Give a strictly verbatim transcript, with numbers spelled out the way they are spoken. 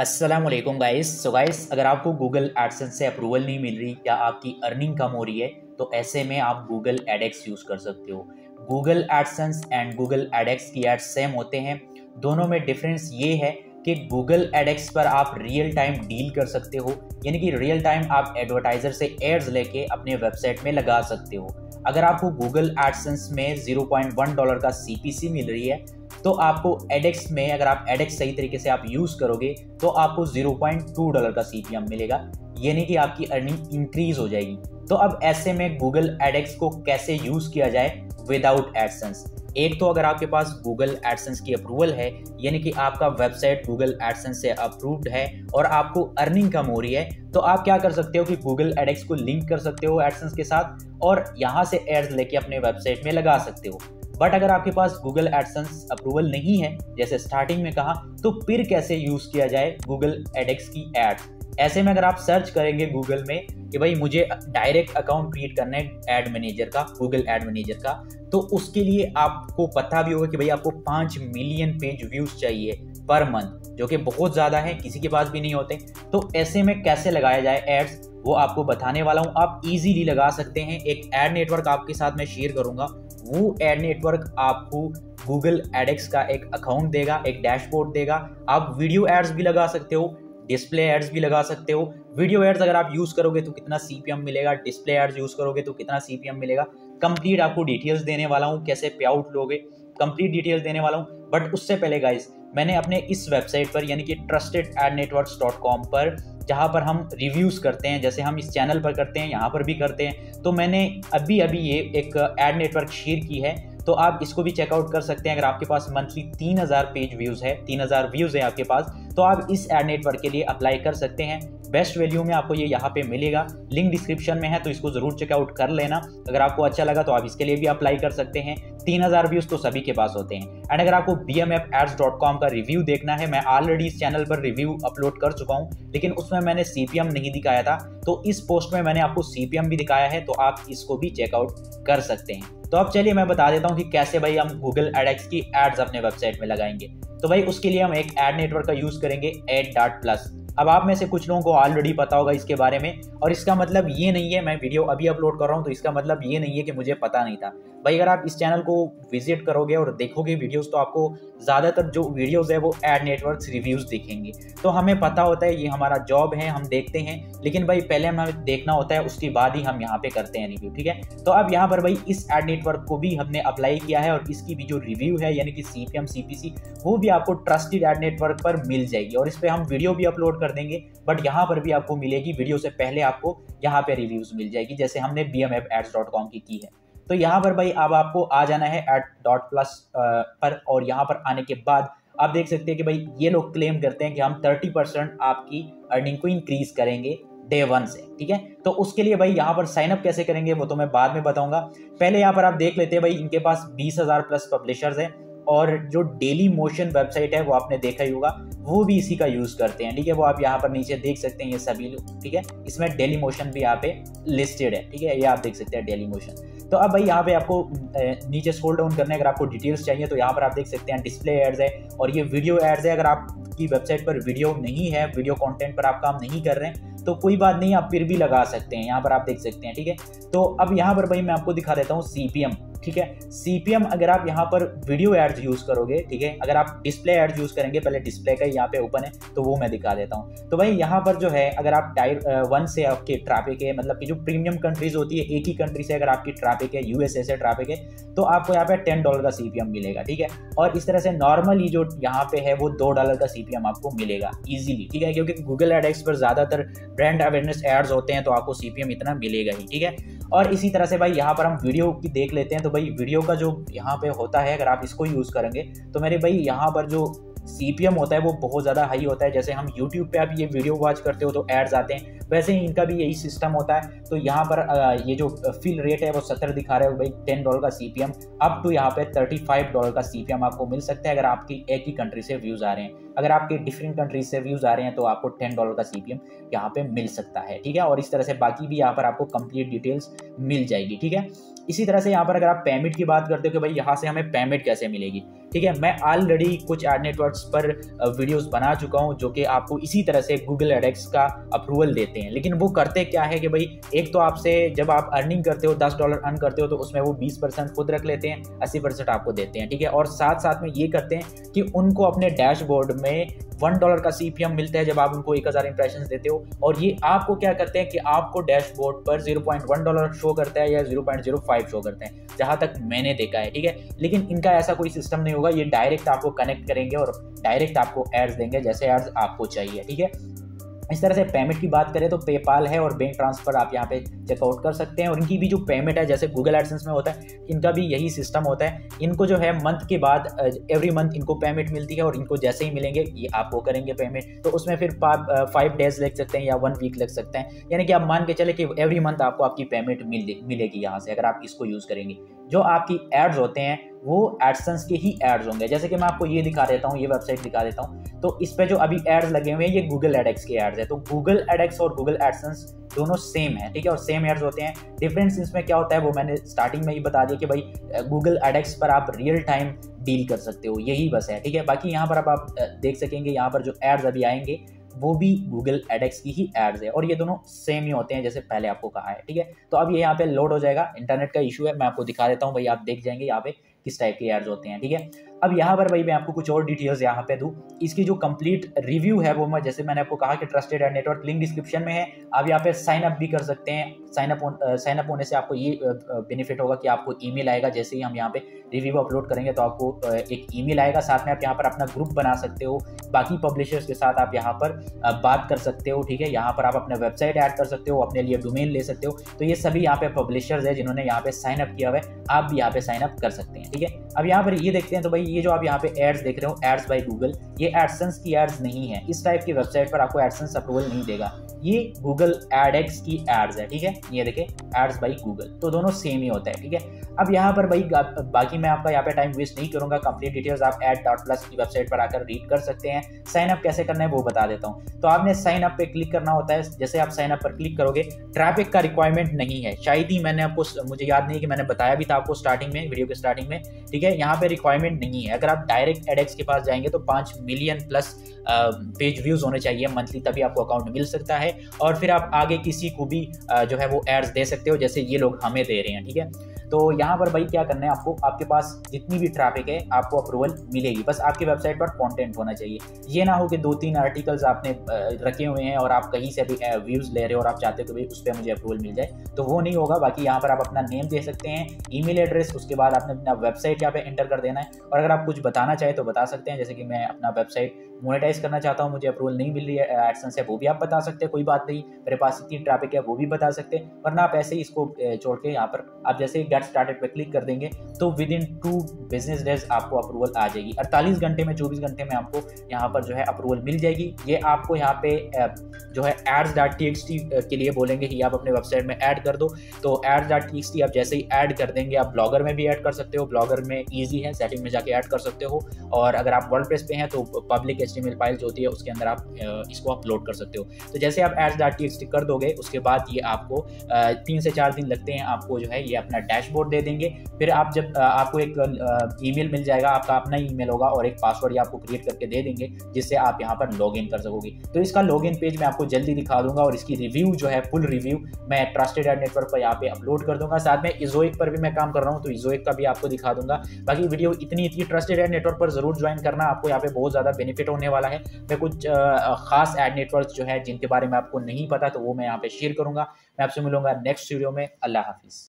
अस्सलाम वालेकुम guys. So guys, अगर आपको गूगल एडसेंस से अप्रूवल नहीं मिल रही या आपकी अर्निंग कम हो रही है तो ऐसे में आप गूगल एडएक्स यूज़ कर सकते हो। Google AdSense and Google AdX की एड्स सेम होते हैं, दोनों में डिफरेंस ये है कि गूगल एडएक्स पर आप रियल टाइम डील कर सकते हो, यानी कि रियल टाइम आप एडवर्टाइज़र से एड्स लेके अपने वेबसाइट में लगा सकते हो। अगर आपको गूगल एडसेंस में ज़ीरो पॉइंट वन डॉलर का सी पी सी मिल रही है तो आपको एडएक्स में, अगर आप एडएक्स सही तरीके से आप यूज़ करोगे तो आपको ज़ीरो पॉइंट टू डॉलर का सी पी एम मिलेगा, यानी कि आपकी अर्निंग इंक्रीज़ हो जाएगी। तो अब ऐसे में गूगल एडएक्स को कैसे यूज़ किया जाए विदाउट एडसेंस। एक तो अगर आपके पास गूगल एडसेंस की अप्रूवल है, यानी कि आपका वेबसाइट गूगल एडसेंस से अप्रूव्ड है और आपको अर्निंग कम हो रही है, तो आप क्या कर सकते हो कि गूगल एडएक्स को लिंक कर सकते हो एडसेंस के साथ और यहाँ से एड्स लेके अपने वेबसाइट में लगा सकते हो। बट अगर आपके पास गूगल एडसेंस अप्रूवल नहीं है, जैसे स्टार्टिंग में कहा, तो फिर कैसे यूज़ किया जाए गूगल एडएक्स की एड्स। ऐसे में अगर आप सर्च करेंगे गूगल में कि भाई मुझे डायरेक्ट अकाउंट क्रिएट करना है एड मैनेजर का, गूगल एड मैनेजर का, तो उसके लिए आपको पता भी होगा कि भाई आपको पाँच मिलियन पेज व्यूज़ चाहिए पर मंथ, जो कि बहुत ज़्यादा है, किसी के पास भी नहीं होते। तो ऐसे में कैसे लगाया जाए एड्स वो आपको बताने वाला हूँ। आप इजीली लगा सकते हैं। एक एड नेटवर्क आपके साथ मैं शेयर करूँगा, वो एड नेटवर्क आपको गूगल एडएक्स का एक अकाउंट देगा, एक डैशबोर्ड देगा। आप वीडियो एड्स भी लगा सकते हो, डिस्प्ले एड्स भी लगा सकते हो। वीडियो एड्स अगर आप यूज़ करोगे तो कितना सी पी एम मिलेगा, डिस्प्ले एड्स यूज़ करोगे तो कितना सी पी एम मिलेगा, कंप्लीट आपको डिटेल्स देने वाला हूँ, कैसे पे आउट लोगे, कंप्लीट डिटेल्स देने वाला हूँ। बट उससे पहले गाइस, मैंने अपने इस वेबसाइट पर, यानी कि trusted ad networks dot com पर, जहाँ पर हम रिव्यूज़ करते हैं, जैसे हम इस चैनल पर करते हैं, यहाँ पर भी करते हैं, तो मैंने अभी अभी ये एक एड नेटवर्क शेयर की है, तो आप इसको भी चेकआउट कर सकते हैं। अगर आपके पास मंथली तीन हज़ार पेज व्यूज़ है, तीन हज़ार व्यूज़ है आपके पास, तो आप इस एड नेटवर्क के लिए अप्लाई कर सकते हैं। बेस्ट वैल्यू में आपको ये यहाँ पे मिलेगा, लिंक डिस्क्रिप्शन में है, तो इसको ज़रूर चेकआउट कर लेना। अगर आपको अच्छा लगा तो आप इसके लिए भी अप्लाई कर सकते हैं। तीन हज़ार व्यूज़ तो सभी के पास होते हैं। एंड अगर आपको B M F ads dot com का रिव्यू देखना है, मैं ऑलरेडी इस चैनल पर रिव्यू अपलोड कर चुका हूँ, लेकिन उसमें मैंने सी पी एम नहीं दिखाया था, तो इस पोस्ट में मैंने आपको सी पी एम भी दिखाया है, तो आप इसको भी चेकआउट कर सकते हैं। तो अब चलिए मैं बता देता हूँ कि कैसे भाई हम गूगल एडएक्स की एड्स अपने वेबसाइट में लगाएंगे। तो भाई उसके लिए हम एक एड नेटवर्क का यूज़ करेंगे, एड डॉट प्लस। अब आप में से कुछ लोगों को ऑलरेडी पता होगा इसके बारे में, और इसका मतलब ये नहीं है, मैं वीडियो अभी अपलोड कर रहा हूँ तो इसका मतलब ये नहीं है कि मुझे पता नहीं था। भाई अगर आप इस चैनल को विजिट करोगे और देखोगे वीडियोस, तो आपको ज़्यादातर जो वीडियोस है वो एड नेटवर्क्स रिव्यूज़ दिखेंगे। तो हमें पता होता है, ये हमारा जॉब है, हम देखते हैं, लेकिन भाई पहले हमें देखना होता है, उसके बाद ही हम यहाँ पर करते हैं रिव्यू, ठीक है। तो अब यहाँ पर भाई इस एड नेटवर्क को भी हमने अप्लाई किया है, और इसकी भी जो रिव्यू है, यानी कि C P M C P C, वो भी आपको ट्रस्टेड एड नेटवर्क पर मिल जाएगी, और इस पर हम वीडियो भी अपलोड कर देंगे। बट यहाँ पर भी आपको मिलेगी, वीडियो से पहले आपको यहाँ पे रिव्यूज़ मिल जाएगी, जैसे हमने B M F ads dot com की की है। तो यहाँ पर भाई अब आपको आ जाना है एड डॉट प्लस पर, और यहाँ पर आने के बाद आप देख सकते हैं कि भाई ये लोग क्लेम करते हैं कि हम थर्टी परसेंट आपकी अर्निंग को इंक्रीज़ करेंगे डे वन से, ठीक है। तो उसके लिए भाई यहाँ पर साइनअप कैसे करेंगे वो तो मैं बाद में बताऊँगा। पहले यहाँ पर आप देख लेते हैं भाई, इनके पास बीस हज़ार प्लस पब्लिशर्स हैं, और जो डेली मोशन वेबसाइट है वो आपने देखा ही होगा, वो भी इसी का यूज़ करते हैं, ठीक है। वो आप यहाँ पर नीचे देख सकते हैं, ये सभी लोग, ठीक है। इसमें डेली मोशन भी यहाँ पे लिस्टेड है, ठीक है, ये आप देख सकते हैं डेली मोशन। तो अब भाई यहाँ पे आपको नीचे स्क्रॉल डाउन करने, अगर आपको डिटेल्स चाहिए तो यहाँ पर आप देख सकते हैं डिस्प्ले एड्स है, और ये वीडियो एड्स है। अगर आपकी वेबसाइट पर वीडियो नहीं है, वीडियो कंटेंट पर आप काम नहीं कर रहे हैं, तो कोई बात नहीं, आप फिर भी लगा सकते हैं, यहाँ पर आप देख सकते हैं, ठीक है। तो अब यहाँ पर भाई मैं आपको दिखा देता हूँ सी पी एम, ठीक है। सी पी एम अगर आप यहाँ पर वीडियो एड्स यूज़ करोगे, ठीक है, अगर आप डिस्प्ले एड्स यूज़ करेंगे, पहले डिस्प्ले का यहाँ पे ओपन है तो वो मैं दिखा देता हूँ। तो भाई यहाँ पर जो है, अगर आप टाइप वन से आपके ट्रैफिक है, मतलब कि जो प्रीमियम कंट्रीज़ होती है, एक ही कंट्री से अगर आपकी ट्रैफिक है, यू एस ए से ट्रैफिक है, तो आपको यहाँ पर टेन डॉलर का सी पी एम मिलेगा, ठीक है। और इस तरह से नॉर्मली जो यहाँ पे है वो दो डॉलर का सी पी एम आपको मिलेगा ईजिली, ठीक है, क्योंकि गूगल एडएक्स पर ज़्यादातर ब्रांड अवेयरनेस एड्स होते हैं, तो आपको सी पी एम इतना मिलेगा ही, ठीक है। और इसी तरह से भाई यहाँ पर हम वीडियो की देख लेते हैं। तो भाई वीडियो का जो यहाँ पे होता है, अगर आप इसको यूज़ करेंगे तो मेरे भाई यहाँ पर जो सी पी एम होता है वो बहुत ज़्यादा हाई होता है। जैसे हम YouTube पे आप ये वीडियो वॉच करते हो तो एड्स आते हैं, वैसे ही इनका भी यही सिस्टम होता है। तो यहाँ पर ये जो फिल रेट है वो सत्तर दिखा रहे हो भाई, टेन डॉलर का C P M, up to यहाँ पे थर्टी फाइव डॉलर का सी पी एम आपको मिल सकता है अगर आपकी एक ही कंट्री से व्यूज़ आ रहे हैं। अगर आपके डिफरेंट कंट्रीज से व्यूज़ आ रहे हैं तो आपको टेन डॉलर का सी पी एम यहाँ पे मिल सकता है, ठीक है। और इस तरह से बाकी भी यहाँ पर आपको कंप्लीट डिटेल्स मिल जाएगी, ठीक है। इसी तरह से यहाँ पर अगर आप पेमेंट की बात करते हो कि भाई यहाँ से हमें पेमेंट कैसे मिलेगी, ठीक है, मैं ऑलरेडी कुछ एड नेटवर्क्स पर वीडियोस बना चुका हूँ जो कि आपको इसी तरह से गूगल एडएक्स का अप्रूवल देते हैं। लेकिन वो करते क्या है कि भाई एक तो आपसे जब आप अर्निंग करते हो दस डॉलर अर्न करते हो तो उसमें वो बीस परसेंट खुद रख लेते हैं, अस्सी परसेंट आपको देते हैं, ठीक है। और साथ साथ में ये करते हैं कि उनको अपने डैशबोर्ड में वन डॉलर का सी पी एम मिलता है जब आप उनको एक हज़ार इंप्रेशन देते हो, और ये आपको क्या करते हैं कि आपको डैशबोर्ड पर zero point one dollar show करता है या zero point zero five show करते हैं, जहाँ तक मैंने देखा है, ठीक है। लेकिन इनका ऐसा कोई सिस्टम नहीं होगा, ये डायरेक्ट आपको कनेक्ट करेंगे और डायरेक्ट आपको एड्स देंगे जैसे एड्स आपको चाहिए, ठीक है। इस तरह से पेमेंट की बात करें तो पेपाल है और बैंक ट्रांसफ़र आप यहाँ पे चेकआउट कर सकते हैं, और इनकी भी जो पेमेंट है जैसे गूगल एडसेंस में होता है इनका भी यही सिस्टम होता है। इनको जो है मंथ के बाद एवरी मंथ इनको पेमेंट मिलती है और इनको जैसे ही मिलेंगे ये आपको करेंगे पेमेंट, तो उसमें फिर फाइव डेज लग सकते हैं या वन वीक लग सकते हैं, यानी कि आप मान के चले कि एवरी मंथ आपको आपकी पेमेंट मिल मिलेगी यहाँ से अगर आप इसको यूज़ करेंगे। जो आपकी एड्स होते हैं वो एडसेंस के ही एड्स होंगे, जैसे कि मैं आपको ये दिखा देता हूँ, ये वेबसाइट दिखा देता हूँ, तो इस पे जो अभी एड्स लगे हुए हैं ये गूगल एडएक्स के एड्स है। तो गूगल एडएक्स और गूगल एडसेंस दोनों सेम है, ठीक है, और सेम एड्स होते हैं। डिफरेंस इसमें क्या होता है वो मैंने स्टार्टिंग में ही बता दिया कि भाई गूगल एडएक्स पर आप रियल टाइम डील कर सकते हो, यही बस है, ठीक है। बाकी यहाँ पर अब आप देख सकेंगे यहाँ पर जो एड्स अभी आएंगे वो भी गूगल एडएक्स की ही एड्स है और ये दोनों सेम ही होते हैं जैसे पहले आपको कहा है, ठीक है। तो अब ये यहाँ पे लोड हो जाएगा, इंटरनेट का इशू है, मैं आपको दिखा देता हूँ भाई, आप देख जाएंगे यहाँ पे किस टाइप के एड्स होते हैं, ठीक है। अब यहाँ पर भाई मैं आपको कुछ और डिटेल्स यहाँ पे दूँ, इसकी जो कंप्लीट रिव्यू है वो मैं जैसे मैंने आपको कहा कि trusted ad network link description में है, आप यहाँ पे साइन अप भी कर सकते हैं। साइन अप साइन अप होने से आपको ये बेनिफिट होगा कि आपको ईमेल आएगा, जैसे ही हम यहाँ पे रिव्यू अपलोड करेंगे तो आपको एक ईमेल आएगा, साथ में आप यहाँ पर अपना ग्रुप बना सकते हो, बाकी पब्लिशर्स के साथ आप यहाँ पर बात कर सकते हो, ठीक है। यहाँ पर आप अपना वेबसाइट ऐड कर सकते हो, अपने लिए डोमेन ले सकते हो, तो ये सभी यहाँ पे पब्लिशर्स है जिन्होंने यहाँ पे साइन अप किया हुआ है, आप भी यहाँ पे साइन अप कर सकते हैं, ठीक है। अब यहाँ पर ये देखते हैं तो भाई ये जो आप यहाँ पे एड्स देख रहे हो एड्स बाय गूगल, ये एडसेंस की एड्स नहीं है, इस टाइप की वेबसाइट पर आपको एडसेंस अप्रूवल नहीं देगा, ये गूगल एडएक्स की एड्स है, ठीक है। ये देखें एड्स बाय गूगल, तो दोनों सेम ही होता है, ठीक है। अब यहाँ पर भाई बाकी मैं आपका यहाँ पे टाइम वेस्ट नहीं करूँगा, कंप्लीट डिटेल्स आप एड.प्लस की वेबसाइट पर आकर रीड कर सकते हैं। साइन अप कैसे करना है वो बता देता हूँ, तो आपने साइन अप पे क्लिक करना होता है, जैसे आप साइन अप पर क्लिक करोगे ट्रैफिक का रिक्वायरमेंट नहीं है, शायद ही मैंने आपको, मुझे याद नहीं कि मैंने बताया भी था आपको स्टार्टिंग में, वीडियो के स्टार्टिंग में, ठीक है। यहाँ पे रिक्वायरमेंट नहीं है, अगर आप डायरेक्ट एडएक्स के पास जाएंगे तो पाँच मिलियन प्लस पेज व्यूज़ होने चाहिए मंथली, तभी आपको अकाउंट मिल सकता है, और फिर आप आगे किसी को भी जो है वो एड्स दे सकते हो जैसे ये लोग हमें दे रहे हैं, ठीक है। तो यहाँ पर भाई क्या करना है आपको, आपके पास जितनी भी ट्रैफिक है आपको अप्रूवल मिलेगी, बस आपकी वेबसाइट पर कंटेंट होना चाहिए, ये ना हो कि दो तीन आर्टिकल्स आपने रखे हुए हैं और आप कहीं से भी व्यूज़ ले रहे हो और आप चाहते हो कि भाई उस पर मुझे अप्रूवल मिल जाए, तो वो नहीं होगा। बाकी यहाँ पर आप अपना नेम दे सकते हैं, ईमेल एड्रेस, उसके बाद आपने अपना वेबसाइट यहाँ पर एंटर कर देना है, और अगर आप कुछ बताना चाहें तो बता सकते हैं, जैसे कि मैं अपना वेबसाइट मोनेटाइज करना चाहता हूँ, मुझे अप्रूवल नहीं मिल रही है एडसेंस से, वो भी आप बता सकते हैं, कोई बात नहीं मेरे पास इतनी ट्रैफिक है, वो भी बता सकते हैं, वरना आप ऐसे ही इसको छोड़ के यहाँ पर आप जैसे गेट स्टार्टेड पे क्लिक कर देंगे तो within two business days आपको अप्रूवल आ जाएगी, अड़तालीस घंटे में चौबीस घंटे में आपको यहाँ पर जो है अप्रूवल मिल जाएगी। ये आपको यहाँ पे जो है ads dot T X T के लिए बोलेंगे कि आप अपने वेबसाइट में ऐड कर दो, तो ads dot T X T आप जैसे ही ऐड कर देंगे, आप ब्लॉगर में भी ऐड कर सकते हो, ब्लॉगर में ईजी है, सेटिंग में जाके ऐड कर सकते हो, और अगर आप वर्ड प्रेस पे हैं तो पब्लिक एचटीएमएल फाइल जो होती है उसके अंदर आप इसको अपलोड कर सकते हो। तो जैसे आप ads dot T X T कर दोगे उसके बाद ये आपको तीन से चार दिन लगते हैं, आपको जो है ये अपना डैशबोर्ड दे देंगे, फिर आप जब आपको एक ईमेल मिल जाएगा, आपका अपना ईमेल होगा और एक पासवर्ड ये आपको क्रिएट करके दे देंगे जिससे आप यहाँ पर लॉगिन कर सकोगे। तो इसका लॉगिन पेज मैं आपको जल्दी दिखा दूंगा, और इसकी रिव्यू जो है फुल रिव्यू मैं ट्रस्टेड एड नेटवर्क पर यहाँ पे अपलोड कर दूंगा, साथ में इजोइक पर भी मैं काम कर रहा हूँ तो इजोइक का भी आपको दिखा दूंगा। बाकी वीडियो इतनी थी, ट्रस्टेड एड नेटवर्क पर जरूर ज्वाइन करना, आपको यहाँ पे बहुत ज़्यादा बेनिफिट होने वाला है। मैं कुछ खास एड नेटवर्क जो है जिनके बारे में आपको नहीं पता तो वो मैं यहाँ पे शेयर करूँगा। मैं आपसे मिलूंगा नेक्स्ट वीडियो में, अल्लाह हाफिज़।